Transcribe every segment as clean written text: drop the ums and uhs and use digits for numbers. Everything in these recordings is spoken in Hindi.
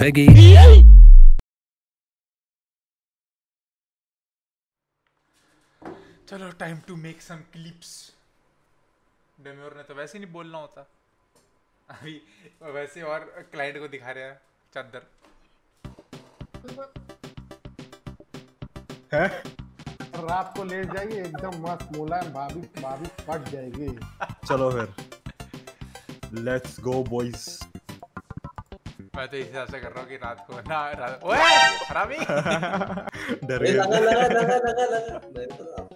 Peggy. चलो time to make some clips. डेमियोर ने तो वैसे नहीं बोलना होता अभी, वैसे और क्लाइंट को दिखा रहे हैं चादर। है? रात को लेट जाएगी एकदम मस्त मुलायम, भाभी भाभी फट जाएगी। चलो फिर लेट्स गो बॉयज। मैं तो इसे ऐसा कर रहा हूँ कि रात को ना ओए हरामी डर गया।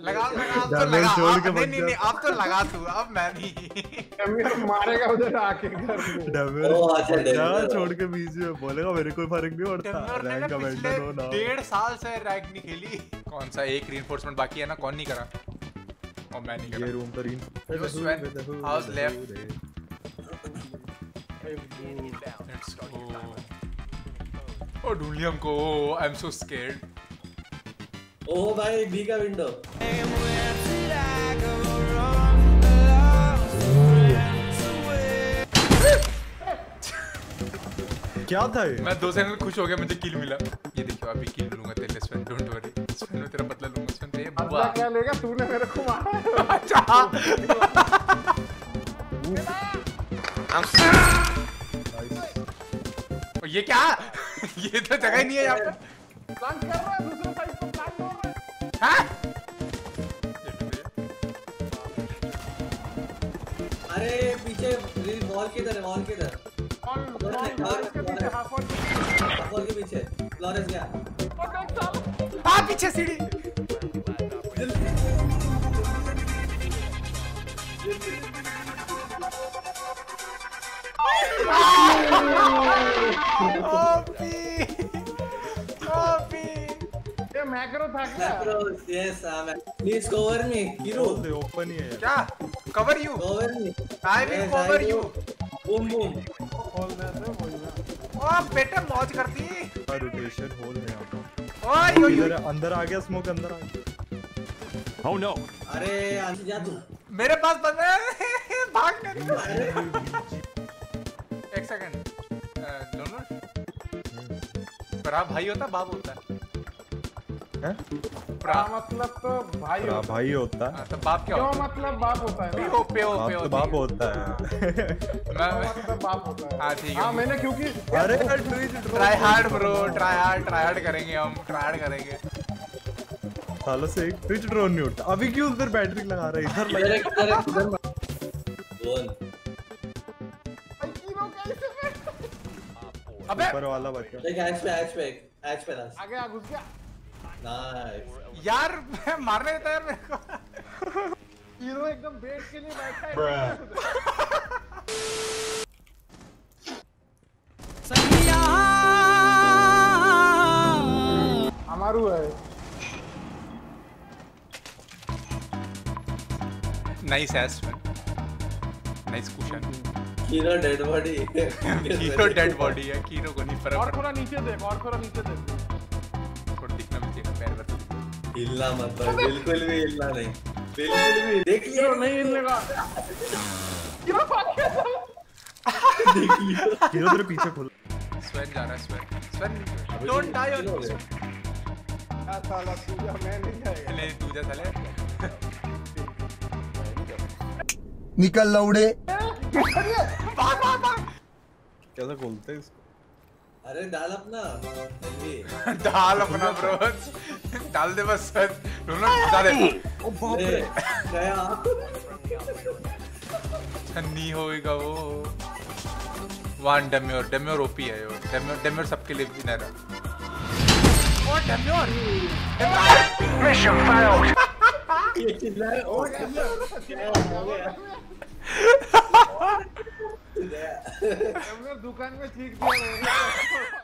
लगा आप नहीं आप तो लगा तू, अब मैं नहीं मारेगा उधर आके घर में छोड़ के बीच में बोलेगा मेरे कोई फर्क नहीं पड़ता। पिछले 1.5 साल से रैंक नहीं खेली। कौन सा एक रीइंफोर्समेंट बाकी है ना, कौन नहीं करा और मैं नहीं करा। ये रूम पर reinforcement house left. Let's go. Oh, Duliam ko. I'm so scared. Oh, bhai, B ka window. क्या था ये? मैं 2 सेकंड खुश हो गया, मुझे किल मिला। ये देखो अभी किल लूंगा तेरे स्पेन, डोंट वरी। स्पेन में तेरा बदला लूंगा स्पेन। ये बदला क्या लेगा? तूने मेरे को मारा। अच्छा। और ये क्या? ये तो जगह ही नहीं है यहाँ पे। प्लान कर रहा है दूसरे साइड पर, प्लान हो रहा है। हाँ? अरे पीछे रिवॉल्व किधर है? रिवॉल्व किधर? फ्लोरेंस के पीछे, हाफोर के पीछे। फ्लोरेंस क्या? हाँ पीछे सीढ़ी। Copy. ये मैक्रो था क्या? Yes, please cover me. Hero. Open ही है। क्या? Cover you. Cover me. I will cover you. Boom boom. Hold there, hold there. ओ बेटा मौज करती है। Rotation hold है आपको। ओ यो यो। अंदर आ गया smoke, अंदर आ गया। Oh no. अरे आंटी जा तू। मेरे पास बंदा है, भागने दो। एक सेकंड, दोनों प्रा भाई होता बाप होता है? प्रा मतलब तो भाई होता, भाई होता है तो बाप क्या होता? मतलब बाप होता है ना, पे बाप होता है। मतलब बाप होता है। हाँ ठीक है। हाँ मैंने क्योंकि अरे try hard bro, try hard करेंगे हम, ट्राई हार्ड करेंगे। सालों से एक ट्विच ड्रोन नहीं उठता। अभी क्यों उधर बैटरी लगा रहा है? इधर अबे ऊपर वाला बच्चा एच पे आगे आ घुस गया। नाइस यार, मैं मारने देता यार मेरे को। हीरो एकदम बेड के लिए बैठा है। सनिया हमारू है। नाइस एस पे, नाइस कुशन। कीरो डेड बॉडी है, कीरो डेड बॉडी है, कीरो को नहीं फर्क। और थोड़ा नीचे देख, और थोड़ा नीचे देख। थोड़ा दिखना भी चाहिए पैर पर। हिलना मत, बिल्कुल भी हिलना नहीं, बिल्कुल भी। देख लियो नहीं हिलनेगा। कीरो भाग गया। देख लियो कीरो तेरे पीछे खुल। स्वेन जा रहा है, Sven don't die on me. आ साला तू जा, मैं नहीं जाएगा। ले तू जा साले, निकल लौड़े। कैसे खोलते हैं इसको? अरे डाल अपना ब्रो, डाल दे बस। डाल दे। ओ बाप रे छन्नी होएगा वो। वन डेमियोर, डेमियोर ओपी है यो। डेमियोर सबके लिए विनर है। ओ डेमियोर मिशन फेल्ड। ये किधर है? ओ डेमियोर हमने दुकान में ठीक दिया।